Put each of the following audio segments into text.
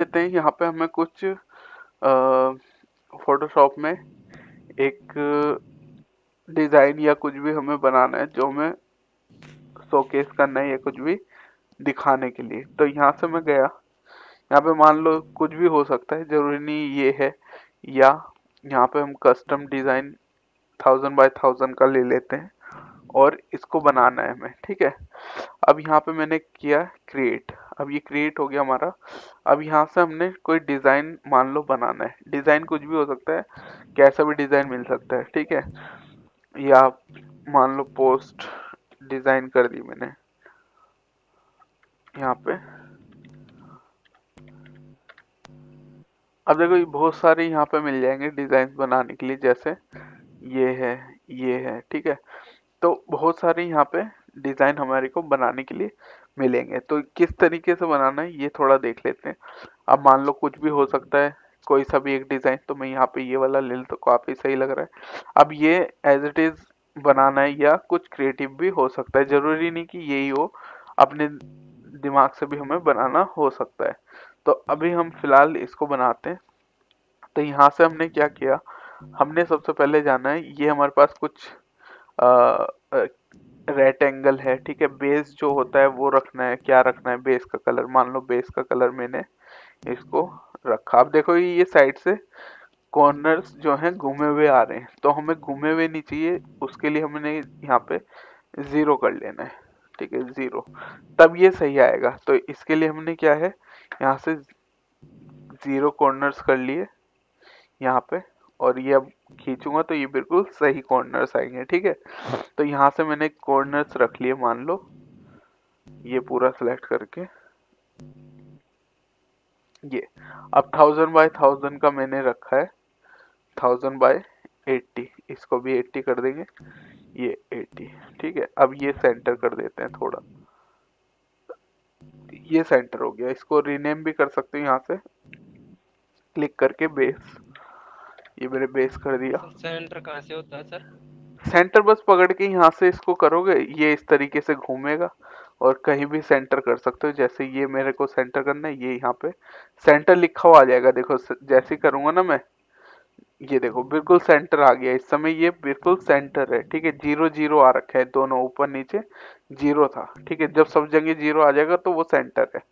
देते हैं। यहाँ पे हमें कुछ फोटोशॉप में एक डिज़ाइन या कुछ भी हमें बनाना है जो हमें शोकेस करना है या कुछ भी दिखाने के लिए। तो यहाँ से मैं गया, यहाँ पे मान लो कुछ भी हो सकता है, ज़रूरी नहीं ये है, या यहाँ पे हम कस्टम डिज़ाइन 1000 बाय 1000 का ले लेते हैं और इसको बनाना है हमें। ठीक है, अब यहाँ पे मैंने किया क्रिएट। अब ये क्रिएट हो गया हमारा। अब यहाँ से हमने कोई डिज़ाइन मान लो बनाना है। डिज़ाइन कुछ भी हो सकता है, कैसा भी डिज़ाइन मिल सकता है। ठीक है, या मान लो पोस्ट डिज़ाइन कर दी मैंने यहाँ पे। अब देखो ये बहुत सारे यहाँ पे मिल जाएंगे डिज़ाइन बनाने के लिए, जैसे ये है, ये है। ठीक है, तो बहुत सारे यहाँ पे डिज़ाइन हमारे को बनाने के लिए मिलेंगे। तो किस तरीके से बनाना है ये थोड़ा देख लेते हैं। अब मान लो कुछ भी हो सकता है, कोई सा भी एक डिज़ाइन। तो मैं यहाँ पे ये वाला ले लूँ तो काफ़ी सही लग रहा है। अब ये एज इट इज़ बनाना है या कुछ क्रिएटिव भी हो सकता है, ज़रूरी नहीं कि यही हो, अपने दिमाग से भी हमें बनाना हो सकता है। तो अभी हम फिलहाल इसको बनाते हैं। तो यहाँ से हमने क्या किया, हमने सबसे पहले जाना है, ये हमारे पास कुछ रेक्टेंगल है। ठीक है, बेस जो होता है वो रखना है। क्या रखना है, बेस का कलर। मान लो बेस का कलर मैंने इसको रखा। अब देखो ये साइड से कॉर्नर्स जो हैं घूमे हुए आ रहे हैं, तो हमें घूमे हुए नहीं चाहिए। उसके लिए हमने यहाँ पे 0 कर लेना है। ठीक है, 0, तब ये सही आएगा। तो इसके लिए हमने क्या है, यहाँ से 0 कॉर्नर्स कर लिए यहाँ पे, और ये अब खींचूंगा तो ये बिल्कुल सही कॉर्नर्स आएंगे। ठीक है, तो यहाँ से मैंने कॉर्नर्स रख लिए। मान लो ये पूरा सिलेक्ट करके ये, अब 1000 बाय 1000 का मैंने रखा है, 1000 बाय 80। इसको भी 80 कर देंगे, ये 80। ठीक है, अब ये सेंटर कर देते हैं थोड़ा, ये सेंटर हो गया। इसको रीनेम भी कर सकते हो यहाँ से क्लिक करके, बेस। ये मेरे बेस कर दिया। सेंटर कहाँ से होता है सर? सेंटर बस पकड़ के यहाँ से इसको करोगे, ये इस तरीके से घूमेगा और कहीं भी सेंटर कर सकते हो। जैसे ये मेरे को सेंटर करना है, ये यहाँ पे सेंटर लिखा हुआ आ जाएगा। देखो जैसे करूँगा ना मैं, ये देखो बिल्कुल सेंटर आ गया। इस समय ये बिल्कुल सेंटर है। ठीक है, 0 0 आ रखा है, दोनों ऊपर नीचे 0 था। ठीक है, जब सब जगह 0 आ जाएगा तो वो सेंटर है।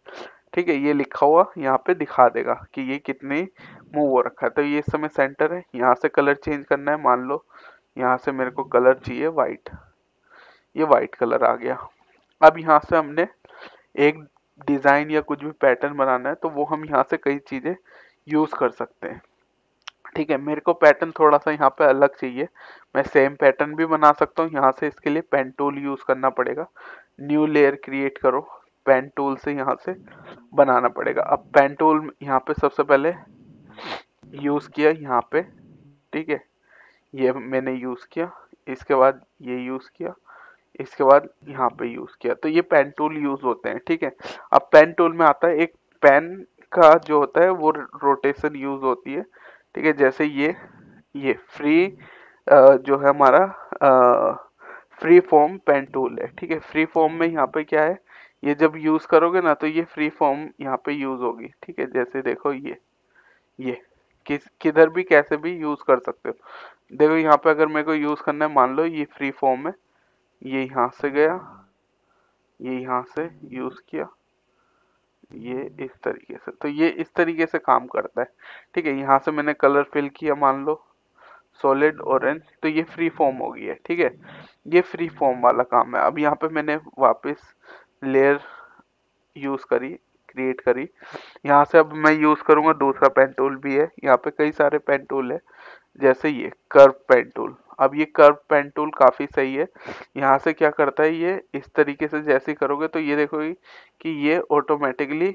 ठीक है, ये लिखा हुआ यहाँ पे दिखा देगा कि ये कितने मूव हो रखा है। तो ये इस समय सेंटर है। यहाँ से कलर चेंज करना है। मान लो यहाँ से मेरे को कलर चाहिए वाइट, ये वाइट कलर आ गया। अब यहाँ से हमने एक डिज़ाइन या कुछ भी पैटर्न बनाना है, तो वो हम यहाँ से कई चीज़ें यूज़ कर सकते हैं। ठीक है, मेरे को पैटर्न थोड़ा सा यहाँ पे अलग चाहिए, मैं सेम पैटर्न भी बना सकता हूँ। यहाँ से इसके लिए पेन टूल यूज़ करना पड़ेगा। न्यू लेयर क्रिएट करो, पेन टूल से यहाँ से बनाना पड़ेगा। अब पेन टूल यहाँ पे सबसे पहले यूज़ किया यहाँ पे। ठीक है, ये मैंने यूज़ किया, इसके बाद ये यूज़ किया, इसके बाद यहाँ पे यूज़ किया। तो ये पेन टूल यूज़ होते हैं। ठीक है, अब पेन टूल में आता है, एक पेन का जो होता है वो रोटेशन यूज़ होती है। ठीक है, जैसे ये फ्री जो है हमारा फ्री फॉर्म पेन टूल है। ठीक है, फ्री फॉर्म में यहाँ पे क्या है, ये जब यूज़ करोगे ना तो ये फ्री फॉर्म यहाँ पे यूज़ होगी। ठीक है, जैसे देखो ये किधर भी कैसे भी यूज़ कर सकते हो। देखो यहाँ पे अगर मेरे को यूज़ करना है, मान लो ये फ्री फॉर्म है, ये यहाँ से गया, ये यहाँ से यूज़ किया, ये इस तरीके से। तो ये इस तरीके से काम करता है। ठीक है, यहाँ से मैंने कलर फिल किया, मान लो सॉलिड ऑरेंज, तो ये फ्री फॉर्म हो गई है। ठीक है, ये फ्री फॉर्म वाला काम है। अब यहाँ पे मैंने वापस लेयर यूज़ करी, क्रिएट करी। यहाँ से अब मैं यूज़ करूँगा दूसरा पेन टूल भी है। यहाँ पे कई सारे पेन टूल है, जैसे ये कर्व पेन टूल। अब ये कर्व पेन टूल काफ़ी सही है। यहाँ से क्या करता है, ये इस तरीके से जैसे करोगे तो ये देखोगे कि ये ऑटोमेटिकली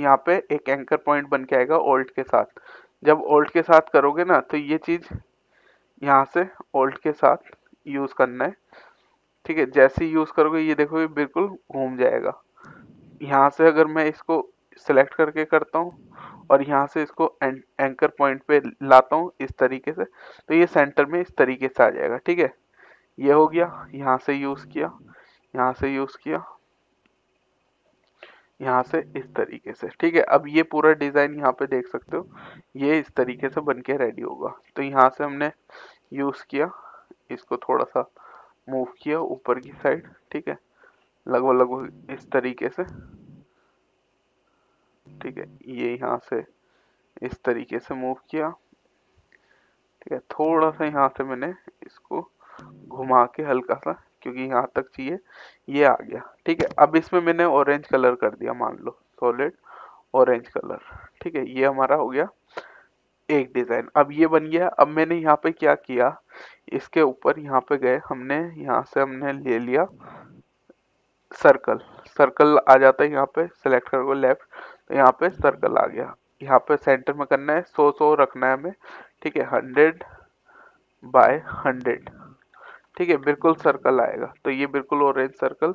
यहाँ पे एक एंकर पॉइंट बन के आएगा ऑल्ट के साथ। जब ऑल्ट के साथ करोगे ना तो ये चीज़ यहाँ से ऑल्ट के साथ यूज़ करना है। ठीक है, जैसे यूज़ करोगे ये देखो ये बिल्कुल घूम जाएगा। यहाँ से अगर मैं इसको सेलेक्ट करके करता हूँ और यहाँ से इसको एंकर पॉइंट पे लाता हूँ इस तरीके से, तो ये सेंटर में इस तरीके से आ जाएगा। ठीक है, ये हो गया। यहाँ से यूज़ किया, यहाँ से यूज़ किया, यहाँ से इस तरीके से, ठीक है। अब ये पूरा डिज़ाइन यहाँ पे देख सकते हो, ये इस तरीके से बन के रेडी होगा। तो यहाँ से हमने यूज़ किया, इसको थोड़ा सा मूव किया ऊपर की साइड, ठीक है, लगभग लगभग इस तरीके से, ठीक है। ये यहाँ से इस तरीके से मूव किया, ठीक है। थोड़ा सा यहाँ से मैंने इसको घुमा के हल्का सा, क्योंकि यहाँ तक चाहिए, ये आ गया, ठीक है। अब इसमें मैंने ऑरेंज कलर कर दिया, मान लो सॉलिड ऑरेंज कलर, ठीक है। ये हमारा हो गया एक डिज़ाइन, अब ये बन गया। अब मैंने यहाँ पे क्या किया, इसके ऊपर यहाँ पे गए, हमने यहाँ से हमने ले लिया सर्कल, सर्कल आ जाता है यहाँ पे, सेलेक्ट करो लेफ्ट, तो यहाँ पे सर्कल आ गया। यहाँ पे सेंटर में करना है, 100 रखना है हमें, ठीक है, 100 बाय 100, ठीक है, बिल्कुल सर्कल आएगा। तो ये बिल्कुल ऑरेंज सर्कल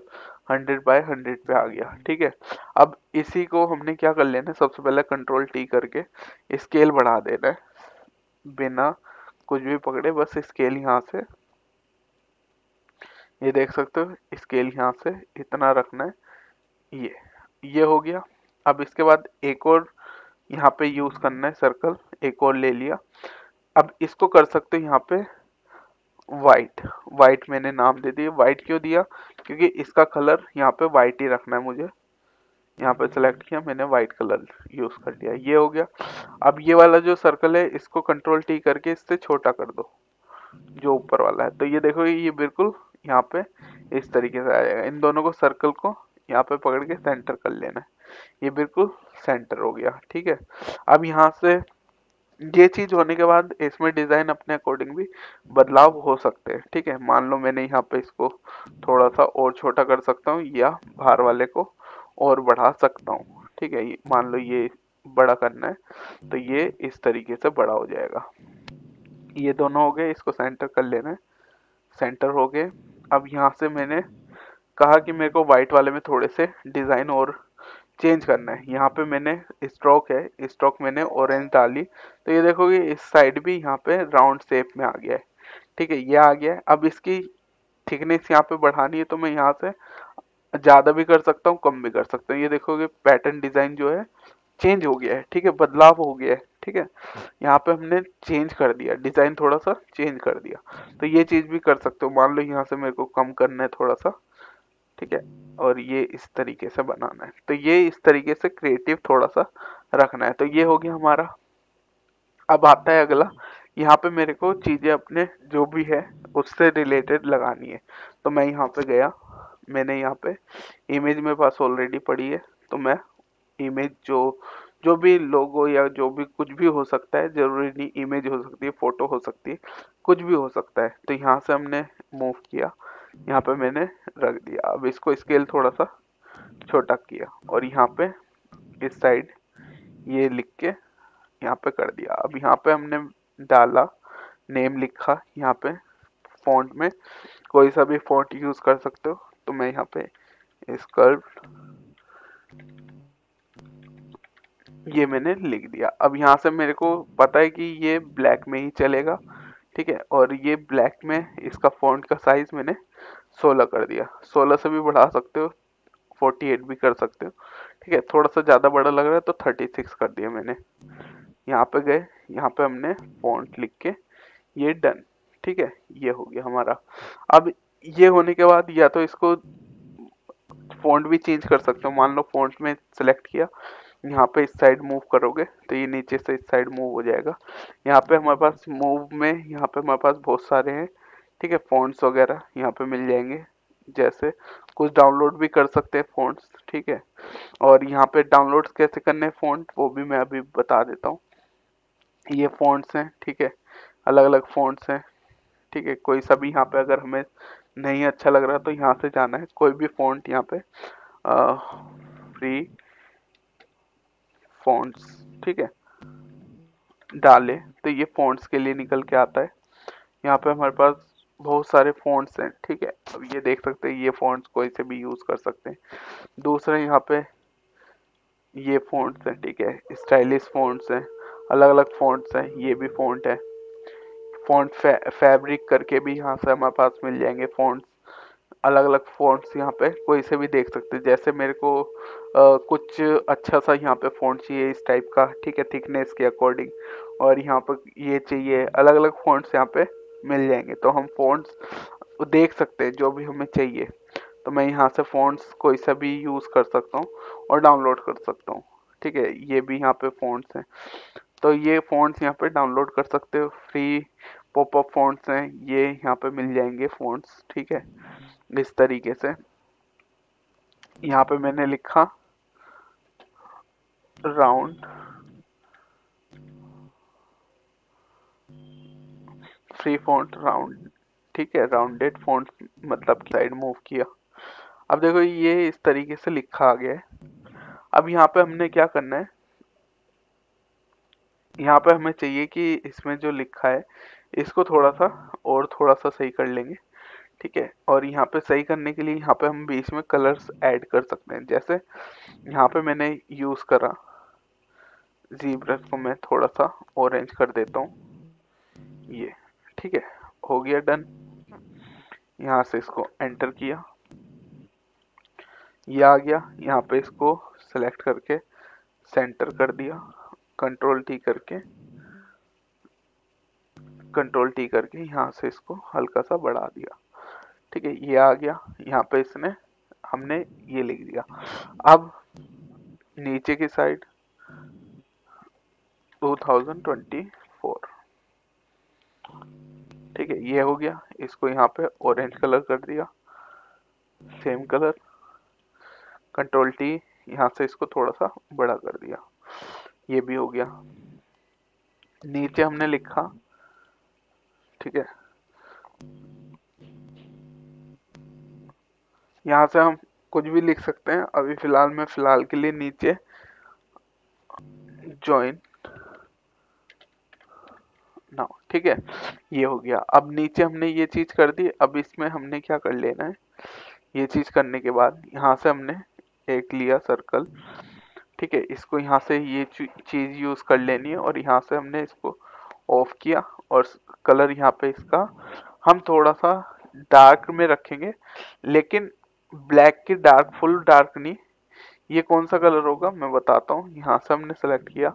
100 बाय 100 पे आ गया, ठीक है। अब इसी को हमने क्या कर लेना है, सबसे पहले Ctrl+T करके स्केल बढ़ा देना है, बिना कुछ भी पकड़े बस स्केल यहाँ से, ये देख सकते हो, स्केल यहाँ से इतना रखना है। ये हो गया। अब इसके बाद एक और यहाँ पे यूज़ करना है सर्कल, एक और ले लिया। अब इसको कर सकते हो यहाँ पे वाइट मैंने नाम दे दिया। वाइट क्यों दिया, क्योंकि इसका कलर यहाँ पे वाइट ही रखना है मुझे। यहाँ पे सेलेक्ट किया, मैंने वाइट कलर यूज़ कर दिया, ये हो गया। अब ये वाला जो सर्कल है, इसको Ctrl+T करके इससे छोटा कर दो, जो ऊपर वाला है। तो ये देखो, ये बिल्कुल यहाँ पे इस तरीके से आ जाएगा। इन दोनों को, सर्कल को यहाँ पे पकड़ के सेंटर कर लेना है, ये बिल्कुल सेंटर हो गया, ठीक है। अब यहाँ से ये चीज़ होने के बाद इसमें डिज़ाइन अपने अकॉर्डिंग भी बदलाव हो सकते हैं, ठीक है। मान लो मैंने यहाँ पे इसको थोड़ा सा और छोटा कर सकता हूँ, या बाहर वाले को और बढ़ा सकता हूँ, ठीक है। मान लो ये बड़ा करना है, तो ये इस तरीके से बड़ा हो जाएगा। ये दोनों हो गए, इसको सेंटर कर लेना है, सेंटर हो गए। अब यहाँ से मैंने कहा कि मेरे को वाइट वाले में थोड़े से डिज़ाइन और चेंज करना है। यहाँ पे मैंने स्ट्रोक है, स्ट्रोक मैंने ऑरेंज डाली, तो ये देखोगे इस साइड भी यहाँ पे राउंड शेप में आ गया है, ठीक है, ये आ गया है। अब इसकी थिकनेस यहाँ पे बढ़ानी है, तो मैं यहाँ से ज़्यादा भी कर सकता हूँ, कम भी कर सकता हूँ। ये देखोगे पैटर्न डिज़ाइन जो है चेंज हो गया है, ठीक है, बदलाव हो गया है, ठीक है। यहाँ पे हमने चेंज कर दिया, डिज़ाइन थोड़ा सा चेंज कर दिया, तो ये चीज़ भी कर सकते हो। मान लो यहाँ से मेरे को कम करना है थोड़ा सा, ठीक है, और ये इस तरीके से बनाना है, तो ये इस तरीके से क्रिएटिव थोड़ा सा रखना है। तो ये हो गया हमारा। अब आता है अगला, यहाँ पे मेरे को चीज़ें अपने जो भी है उससे रिलेटेड लगानी है। तो मैं यहाँ पे गया, मैंने यहाँ पे इमेज मेरे पास ऑलरेडी पड़ी है, तो मैं इमेज जो भी लोगो या जो भी कुछ भी हो सकता है, जरूरी नहीं इमेज हो सकती है, फोटो हो सकती है, कुछ भी हो सकता है। तो यहाँ से हमने मूव किया, यहाँ पे मैंने रख दिया। अब इसको स्केल थोड़ा सा छोटा किया, और यहाँ पे इस साइड ये लिख के यहाँ पे कर दिया। अब यहाँ पे हमने डाला नेम, लिखा यहाँ पे फॉन्ट में, कोई सा भी फॉन्ट यूज़ कर सकते हो। तो मैं यहाँ पे स्कर्व, ये मैंने लिख दिया। अब यहाँ से मेरे को पता है कि ये ब्लैक में ही चलेगा, ठीक है, और ये ब्लैक में इसका फॉन्ट का साइज़ मैंने 16 कर दिया। 16 से भी बढ़ा सकते हो, 48 भी कर सकते हो, ठीक है। थोड़ा सा ज़्यादा बड़ा लग रहा है, तो 36 कर दिया मैंने। यहाँ पे गए, यहाँ पे हमने फॉन्ट लिख के ये डन, ठीक है, ये हो गया हमारा। अब ये होने के बाद या तो इसको फॉन्ट भी चेंज कर सकते हो। मान लो फॉन्ट में सेलेक्ट किया, यहाँ पे इस साइड मूव करोगे तो ये नीचे से इस साइड मूव हो जाएगा। यहाँ पे हमारे पास मूव में, यहाँ पे हमारे पास बहुत सारे हैं, ठीक है, फ़ॉन्ट्स वगैरह यहाँ पे मिल जाएंगे। जैसे कुछ डाउनलोड भी कर सकते हैं फ़ॉन्ट्स, ठीक है, और यहाँ पे डाउनलोड कैसे करने हैं फ़ॉन्ट, वो भी मैं अभी बता देता हूँ। ये फ़ॉन्ट्स हैं, ठीक है, अलग अलग फ़ॉन्ट्स हैं, ठीक है। कोई सा भी यहाँ पे अगर हमें नहीं अच्छा लग रहा तो यहाँ से जाना है, कोई भी फ़ॉन्ट यहाँ पे फ्री फ़ॉन्ट्स, ठीक है, डाले तो ये फ़ॉन्ट्स के लिए निकल के आता है। यहाँ पे हमारे पास बहुत सारे फ़ॉन्ट्स हैं, ठीक है। अब ये देख सकते हैं, ये फ़ॉन्ट्स कोई से भी यूज़ कर सकते हैं। दूसरा यहाँ पे ये फ़ॉन्ट्स हैं, ठीक है, स्टाइलिश फ़ॉन्ट्स हैं, अलग अलग फ़ॉन्ट्स हैं, ये भी फ़ॉन्ट है। फ़ॉन्ट फैब्रिक करके भी यहाँ से हमारे पास मिल जाएंगे फ़ॉन्ट्स, अलग अलग फ़ॉन्ट्स यहाँ पे कोई से भी देख सकते हैं। जैसे मेरे को कुछ अच्छा सा यहाँ पे फ़ॉन्ट चाहिए इस टाइप का, ठीक है, थिकनेस के अकॉर्डिंग, और यहाँ पर ये चाहिए, अलग अलग फ़ॉन्ट्स यहाँ पे मिल जाएंगे। तो हम फ़ॉन्ट्स देख सकते हैं जो भी हमें चाहिए। तो मैं यहाँ से फ़ॉन्ट्स कोई सा भी यूज़ कर सकता हूँ और डाउनलोड कर सकता हूँ, ठीक है। ये भी यहाँ पे फ़ॉन्ट्स हैं, तो ये फ़ॉन्ट्स यहाँ पे डाउनलोड कर सकते हो। फ्री पॉपअप फ़ॉन्ट्स हैं, ये यहाँ पे मिल जाएंगे फ़ॉन्ट्स, ठीक है। इस तरीके से यहाँ पे मैंने लिखा राउंड फ्री फ़ॉन्ट राउंड, ठीक है, राउंडेड फ़ॉन्ट मतलब साइड मूव किया। अब देखो ये इस तरीके से लिखा आ गया है। अब यहाँ पे हमने क्या करना है, यहाँ पे हमें चाहिए कि इसमें जो लिखा है इसको थोड़ा सा सही कर लेंगे, ठीक है। और यहाँ पे सही करने के लिए यहाँ पे हम बीच में कलर्स ऐड कर सकते हैं। जैसे यहाँ पे मैंने यूज़ करा ज़ेब्रा को, मैं थोड़ा सा ऑरेंज कर देता हूँ, ये ठीक है, हो गया डन। यहाँ से इसको एंटर किया, ये आ गया। यहाँ पे इसको सेलेक्ट करके सेंटर कर दिया, कंट्रोल टी करके यहाँ से इसको हल्का सा बढ़ा दिया, ठीक है, ये आ गया। यहाँ पे इसने हमने ये लिख दिया। अब नीचे की साइड 2024, ठीक है, ये हो गया। इसको यहाँ पे ऑरेंज कलर कर दिया, सेम कलर, कंट्रोल टी, यहाँ से इसको थोड़ा सा बड़ा कर दिया, ये भी हो गया। नीचे हमने लिखा, ठीक है, यहाँ से हम कुछ भी लिख सकते हैं। अभी फिलहाल मैं के लिए नीचे ज्वाइन नाउ, ठीक है, ये हो गया। अब नीचे हमने ये चीज कर दी। अब इसमें हमने क्या कर लेना है, ये चीज करने के बाद यहाँ से हमने एक लिया सर्कल, ठीक है, इसको यहाँ से ये चीज़ यूज़ कर लेनी है। और यहाँ से हमने इसको ऑफ किया और कलर यहाँ पे इसका हम थोड़ा सा डार्क में रखेंगे, लेकिन ब्लैक की डार्क फुल डार्क नहीं। ये कौन सा कलर होगा मैं बताता हूँ। यहाँ से हमने सेलेक्ट किया,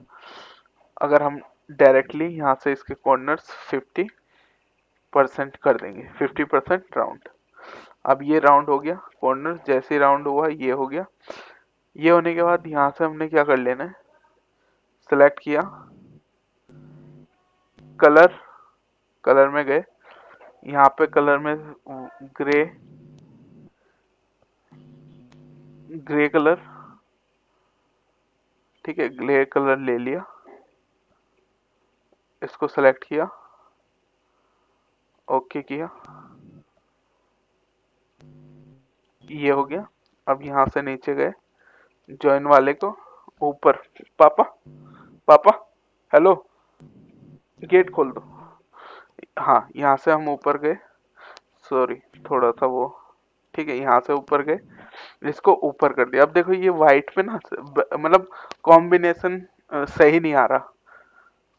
अगर हम डायरेक्टली यहाँ से इसके कॉर्नर्स 50% कर देंगे, 50% राउंड। अब ये राउंड हो गया, कॉर्नर जैसे राउंड हुआ ये हो गया। ये होने के बाद यहाँ से हमने क्या कर लेना है, सेलेक्ट किया, कलर में गए, यहाँ पे कलर में ग्रे कलर, ठीक है, ग्रे कलर ले लिया, इसको सेलेक्ट किया, ओके किया, ये हो गया। अब यहाँ से नीचे गए जॉइन वाले को ऊपर, पापा हेलो गेट खोल दो, हाँ, यहाँ से हम ऊपर गए, सॉरी थोड़ा सा वो, ठीक है, यहाँ से ऊपर गए, इसको ऊपर कर दिया। अब देखो ये वाइट पे ना मतलब कॉम्बिनेशन सही नहीं आ रहा,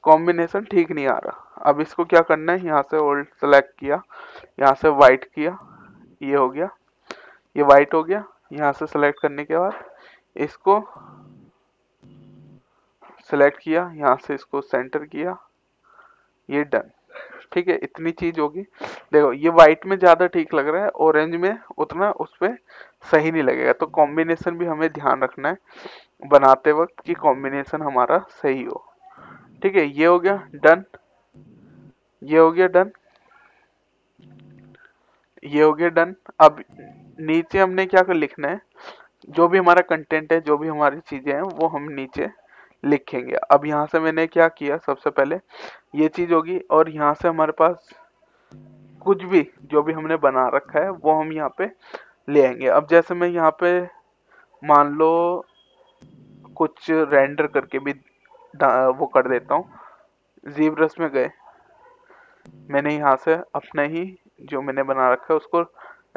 कॉम्बिनेशन ठीक नहीं आ रहा। अब इसको क्या करना है, यहाँ से ओल्ड सेलेक्ट किया, यहाँ से वाइट किया, ये हो गया, ये वाइट हो गया। यहाँ से सेलेक्ट करने के बाद इसको सेलेक्ट किया, यहाँ से इसको सेंटर किया, ये डन, ठीक है। इतनी चीज होगी। देखो ये वाइट में ज़्यादा ठीक लग रहा है, ऑरेंज में उतना उस पर सही नहीं लगेगा। तो कॉम्बिनेशन भी हमें ध्यान रखना है बनाते वक्त कि कॉम्बिनेशन हमारा सही हो, ठीक है। ये हो गया डन, ये हो गया डन, ये हो गया डन। अब नीचे हमने क्या कर लिखना है, जो भी हमारा कंटेंट है, जो भी हमारी चीज़ें हैं, वो हम नीचे लिखेंगे। अब यहाँ से मैंने क्या किया, सबसे पहले ये चीज़ होगी, और यहाँ से हमारे पास कुछ भी जो भी हमने बना रखा है वो हम यहाँ पे ले आएंगे। अब जैसे मैं यहाँ पे मान लो कुछ रेंडर करके भी वो कर देता हूँ। ज़ेब्रस में गए, मैंने यहाँ से अपना ही जो मैंने बना रखा है उसको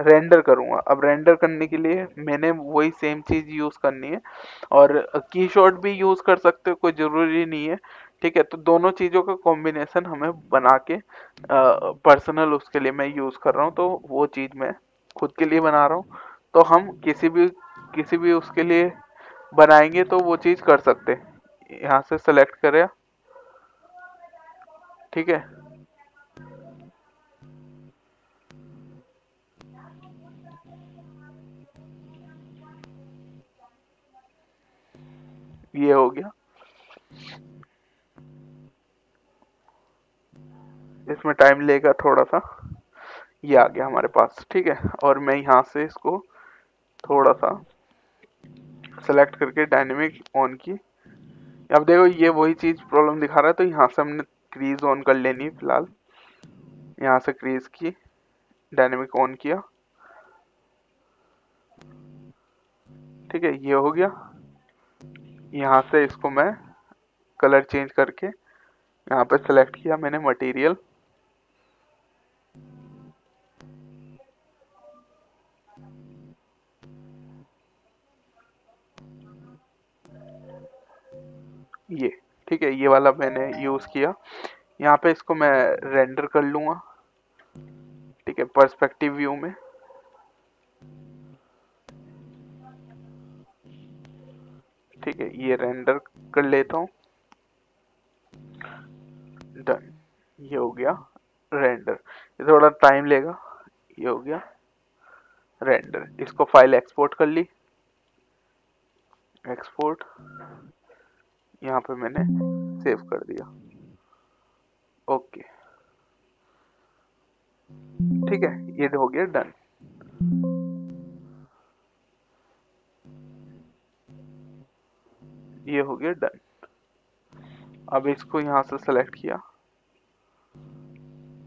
रेंडर करूँगा। अब रेंडर करने के लिए मैंने वही सेम चीज़ यूज़ करनी है, और की शॉट भी यूज़ कर सकते हो, कोई ज़रूरी नहीं है, ठीक है। तो दोनों चीज़ों का कॉम्बिनेशन हमें बना के पर्सनल उसके लिए मैं यूज़ कर रहा हूँ, तो वो चीज़ मैं खुद के लिए बना रहा हूँ, तो हम किसी भी उसके लिए बनाएंगे तो वो चीज़ कर सकते हैं। यहाँ से सेलेक्ट करें, ठीक है। ये हो गया, इसमें टाइम लेगा थोड़ा सा। ये आ गया हमारे पास, ठीक है। और मैं यहाँ से इसको थोड़ा सा सेलेक्ट करके डायनेमिक ऑन की। अब देखो ये वही चीज प्रॉब्लम दिखा रहा है, तो यहाँ से हमने क्रीज ऑन कर लेनी फिलहाल। यहाँ से क्रीज की, डायनेमिक ऑन किया, ठीक है। ये हो गया। यहाँ से इसको मैं कलर चेंज करके यहाँ पे सेलेक्ट किया मैंने मटेरियल, ये, ठीक है। ये वाला मैंने यूज किया। यहाँ पे इसको मैं रेंडर कर लूंगा, ठीक है, पर्सपेक्टिव व्यू में। ठीक है, ये रेंडर कर लेता हूँ। डन, ये हो गया रेंडर। ये थोड़ा टाइम लेगा। ये हो गया रेंडर। इसको फाइल एक्सपोर्ट कर ली, एक्सपोर्ट। यहाँ पे मैंने सेव कर दिया, ओके, ठीक है। ये हो गया डन। ये हो गया डन। अब इसको यहाँ से सेलेक्ट किया,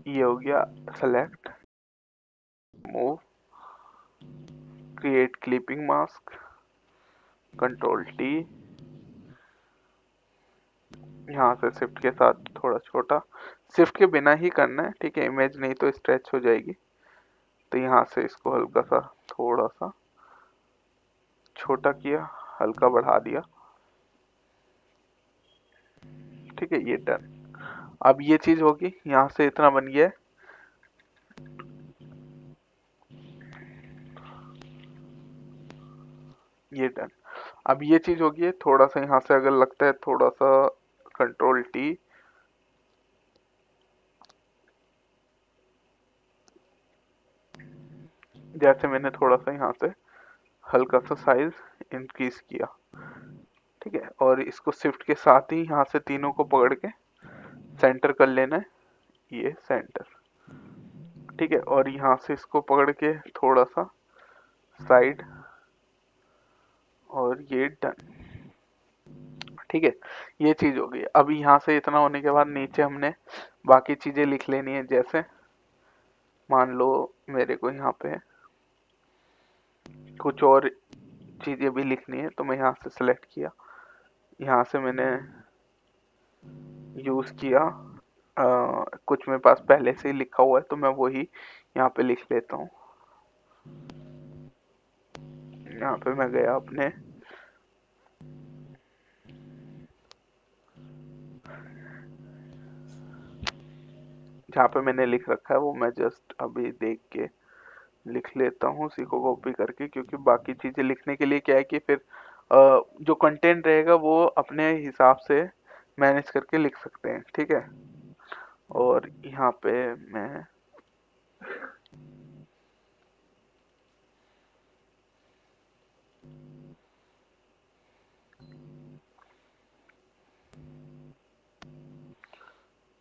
ये हो गया select, move, create clipping mask, control T, यहाँ से शिफ्ट के साथ थोड़ा छोटा, शिफ्ट के बिना ही करना है, ठीक है, इमेज नहीं तो स्ट्रेच हो जाएगी। तो यहाँ से इसको हल्का सा थोड़ा सा छोटा किया, हल्का बढ़ा दिया, ठीक है। ये डन। अब ये चीज होगी, यहाँ से इतना बन गया है। ये डन। अब ये चीज होगी, थोड़ा सा यहाँ से अगर लगता है थोड़ा सा कंट्रोल टी, जैसे मैंने थोड़ा सा यहाँ से हल्का सा साइज इंक्रीज किया, ठीक है। और इसको शिफ्ट के साथ ही यहाँ से तीनों को पकड़ के सेंटर कर लेना है, ये सेंटर, ठीक है। और यहाँ से इसको पकड़ के थोड़ा सा साइड, और ये डन, ठीक है। ये चीज हो गई। अब यहाँ से इतना होने के बाद नीचे हमने बाकी चीजें लिख लेनी है। जैसे मान लो मेरे को यहाँ पे कुछ और चीजें भी लिखनी है, तो मैं यहाँ से सेलेक्ट किया, यहाँ से मैंने यूज किया, कुछ मेरे पास पहले से ही लिखा हुआ है तो मैं वही यहाँ पे लिख लेता हूँ। यहाँ पे मैं गया अपने जहाँ पे मैंने लिख रखा है, वो मैं जस्ट अभी देख के लिख लेता हूँ, उसी को कॉपी करके, क्योंकि बाकी चीजें लिखने के लिए क्या है कि फिर जो कंटेंट रहेगा वो अपने हिसाब से मैनेज करके लिख सकते हैं, ठीक है। और यहाँ पे मैं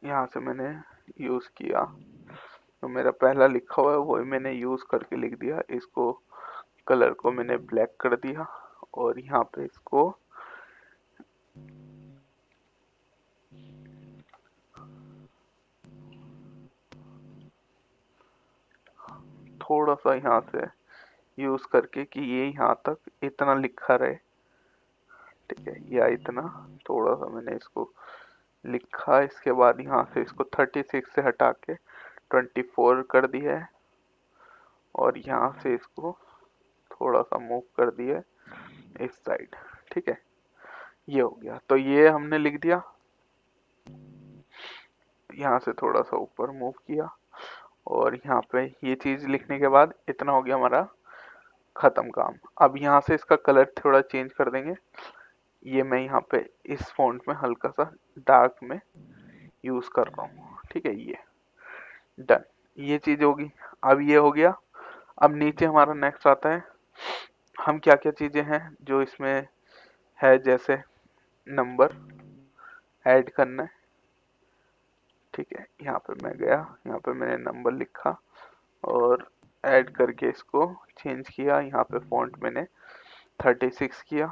यहाँ से मैंने यूज किया, तो मेरा पहला लिखा हुआ है वही मैंने यूज करके लिख दिया। इसको कलर को मैंने ब्लैक कर दिया, और यहाँ पे इसको थोड़ा सा यहाँ से यूज करके कि ये यहाँ तक इतना लिखा रहे, ठीक है, या इतना थोड़ा सा मैंने इसको लिखा। इसके बाद यहाँ से इसको 36 से हटा के 24 कर दिया है, और यहाँ से इसको थोड़ा सा मूव कर दिया है इस साइड, ठीक है। ये हो गया। तो ये हमने लिख दिया, यहाँ से थोड़ा सा ऊपर मूव किया। और यहाँ पे ये चीज़ लिखने के बाद इतना हो गया हमारा ख़त्म काम। अब यहाँ से इसका कलर थोड़ा चेंज कर देंगे। ये मैं यहाँ पे इस फ़ॉन्ट में हल्का सा डार्क में यूज़ कर रहा हूँ, ठीक है। ये डन, ये चीज़ होगी। अब ये हो गया। अब नीचे हमारा नेक्स्ट आता है, हम क्या क्या चीज़ें हैं जो इसमें है, जैसे नंबर ऐड करना है, ठीक है। यहाँ पे मैं गया, यहाँ पे मैंने नंबर लिखा और ऐड करके इसको चेंज किया। यहाँ पे फॉन्ट मैंने 36 किया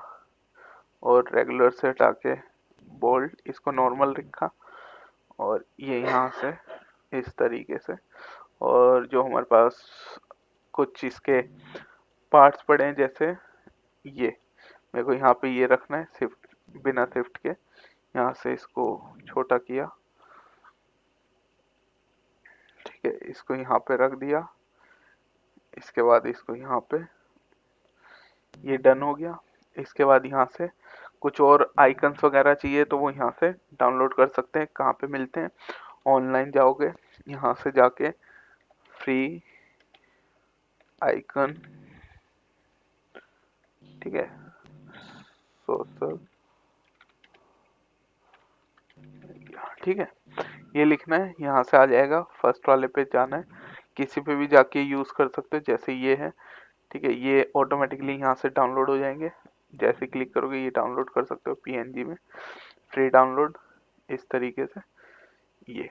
और रेगुलर से हटा के बोल्ड इसको नॉर्मल रखा, और ये यहाँ से इस तरीके से। और जो हमारे पास कुछ इसके पार्ट्स पड़े हैं, जैसे ये मेरे को यहाँ पे ये रखना है शिफ्ट, बिना शिफ्ट के यहाँ से इसको छोटा किया, ठीक है। इसको यहाँ पे रख दिया, इसके बाद इसको यहाँ पे, ये डन हो गया। इसके बाद यहाँ से कुछ और आइकन्स वगैरह चाहिए तो वो यहाँ से डाउनलोड कर सकते हैं। कहाँ पे मिलते हैं? ऑनलाइन जाओगे, यहाँ से जाके फ्री आइकन, ठीक है, सोशल, ठीक है, ये लिखना है। यहाँ से आ जाएगा, फर्स्ट वाले पे जाना है, किसी पे भी जाके यूज़ कर सकते हो, जैसे ये है, ठीक है। ये ऑटोमेटिकली यहाँ से डाउनलोड हो जाएंगे, जैसे क्लिक करोगे ये डाउनलोड कर सकते हो PNG में, फ्री डाउनलोड इस तरीके से, ये,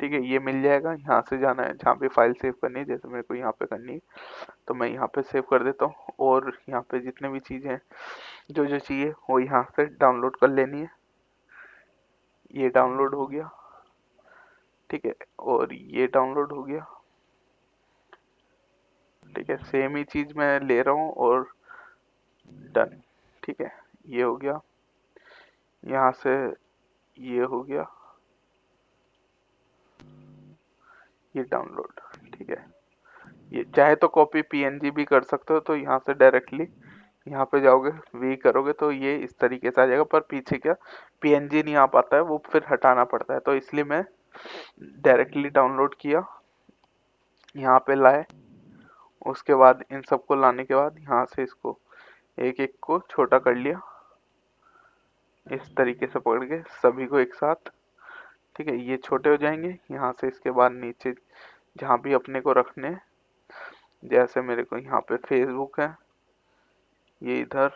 ठीक है। ये मिल जाएगा। यहाँ से जाना है जहाँ पे फाइल सेव करनी है, जैसे मेरे को यहाँ पे करनी है तो मैं यहाँ पे सेव कर देता हूँ। और यहाँ पे जितने भी चीज़ें हैं जो जो चाहिए वो यहाँ से डाउनलोड कर लेनी है। ये डाउनलोड हो गया, ठीक है, और ये डाउनलोड हो गया, ठीक है। सेम ही चीज़ मैं ले रहा हूँ और डन, ठीक है। ये हो गया, यहाँ से ये हो गया, ये डाउनलोड, ठीक है। ये चाहे तो कॉपी PNG भी कर सकते हो, तो यहाँ से डायरेक्टली यहाँ पे जाओगे, वी करोगे तो ये इस तरीके से आ जाएगा। पर पीछे क्या PNG नहीं आ पाता है, वो फिर हटाना पड़ता है, तो इसलिए मैं डायरेक्टली डाउनलोड किया, यहाँ पे लाए। उसके बाद इन सबको लाने के बाद यहाँ से इसको एक एक को छोटा कर लिया, इस तरीके से पकड़ के सभी को एक साथ, ठीक है। ये छोटे हो जाएंगे। यहाँ से इसके बाद नीचे जहाँ भी अपने को रखने हैं, जैसे मेरे को यहाँ पे फेसबुक है, ये इधर,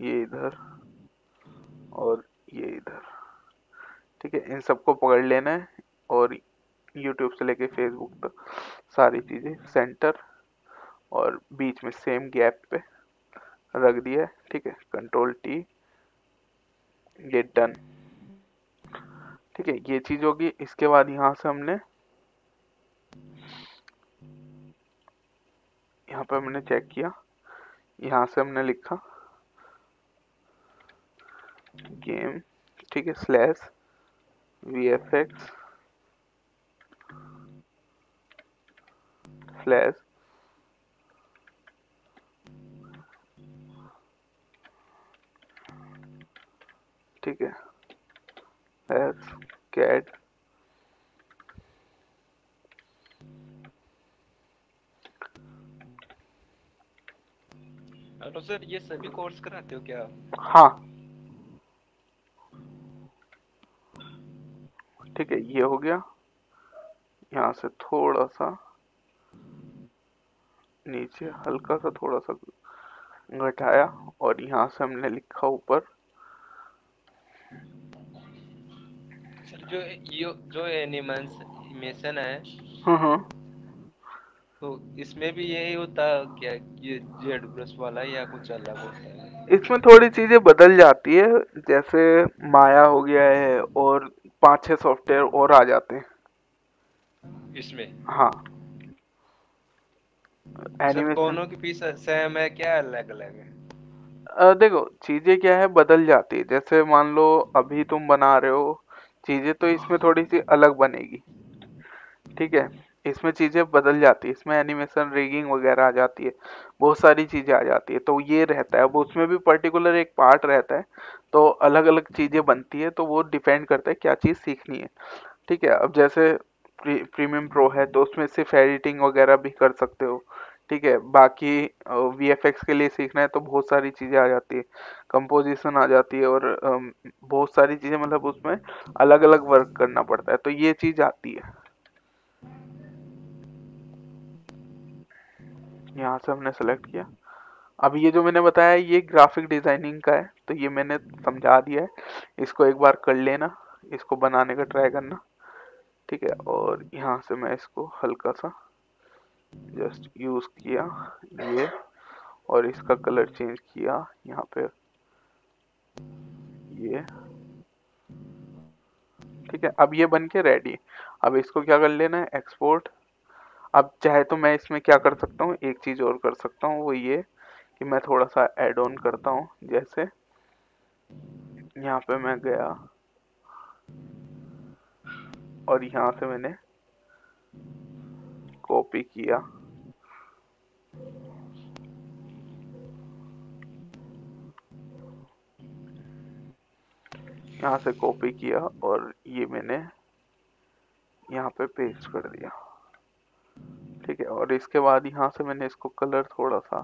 ये इधर और ये इधर, ठीक है। इन सबको पकड़ लेना है और यूट्यूब से लेके फेसबुक तक सारी चीज़ें सेंटर और बीच में सेम गैप पे रख दिया है, ठीक है। Ctrl+T, ये डन, ठीक है। ये चीज होगी। इसके बाद यहाँ से हमने यहाँ पे हमने चेक किया, यहाँ से हमने लिखा गेम, ठीक है, /VFX/, ठीक है, cat, तो सर ये सभी कोर्स कराते हो क्या? हाँ, ठीक है। ये हो गया। यहाँ से थोड़ा सा नीचे, हल्का सा थोड़ा सा घटाया, और यहाँ से हमने लिखा ऊपर जो एनिमेशन है, तो इसमें भी यही होता क्या ये जेड ब्रश वाला, या कुछ अलग होता है? इसमें थोड़ी चीजें बदल जाती है, जैसे माया हो गया है और 5-6 सॉफ्टवेयर और आ जाते हैं इसमें। हाँ, दोनों के पीस सेम है क्या अलग अलग है? देखो चीजें क्या है बदल जाती है, जैसे मान लो अभी तुम बना रहे हो चीज़ें, तो इसमें थोड़ी सी अलग बनेगी, ठीक है। इसमें चीज़ें बदल जाती है, इसमें एनिमेशन रिगिंग वगैरह आ जाती है, बहुत सारी चीज़ें आ जाती है, तो ये रहता है। अब उसमें भी पर्टिकुलर एक पार्ट रहता है, तो अलग अलग चीज़ें बनती है, तो वो डिपेंड करता है क्या चीज़ सीखनी है, ठीक है। अब जैसे प्रीमियम प्रो है तो उसमें सिर्फ एडिटिंग वगैरह भी कर सकते हो, ठीक है। बाकी VFX के लिए सीखना है तो बहुत सारी चीज़ें आ जाती है, कंपोजिशन आ जाती है और बहुत सारी चीज़ें, मतलब उसमें अलग अलग वर्क करना पड़ता है, तो ये चीज़ आती है। यहाँ से हमने सेलेक्ट किया। अब ये जो मैंने बताया ये ग्राफिक डिज़ाइनिंग का है, तो ये मैंने समझा दिया है, इसको एक बार कर लेना, इसको बनाने का ट्राई करना, ठीक है। और यहाँ से मैं इसको हल्का सा जस्ट यूज़ किया ये, और इसका कलर चेंज किया यहाँ पे ये, ठीक है। अब ये बन के रेडी। अब इसको क्या कर लेना है, एक्सपोर्ट। अब चाहे तो मैं इसमें क्या कर सकता हूँ, एक चीज़ और कर सकता हूँ, वो ये कि मैं थोड़ा सा ऐड ऑन करता हूँ। जैसे यहाँ पे मैं गया और यहाँ से मैंने कॉपी किया, यहाँ से कॉपी किया और ये मैंने यहाँ पे पेस्ट कर दिया, ठीक है। और इसके बाद यहाँ से मैंने इसको कलर थोड़ा सा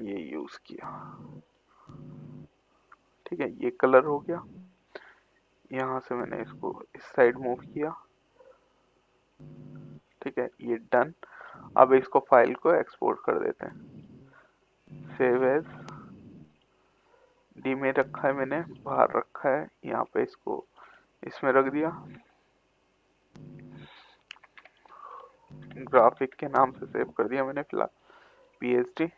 ये यूज किया, ठीक है, ये कलर हो गया। यहाँ से मैंने इसको इस साइड मूव किया, ठीक है, ये डन। अब इसको फाइल को एक्सपोर्ट कर देते हैं। सेव एज, डी में रखा है मैंने, बाहर रखा है, यहाँ पे इसको इसमें रख दिया, ग्राफिक के नाम से सेव कर दिया मैंने फिलहाल, PSD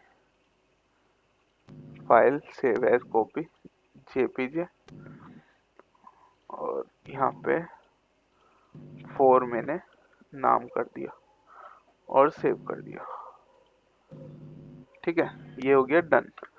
file, save as copy, JPG, और यहाँ पे 4 मैंने नाम कर दिया और सेव कर दिया, ठीक है, ये हो गया डन।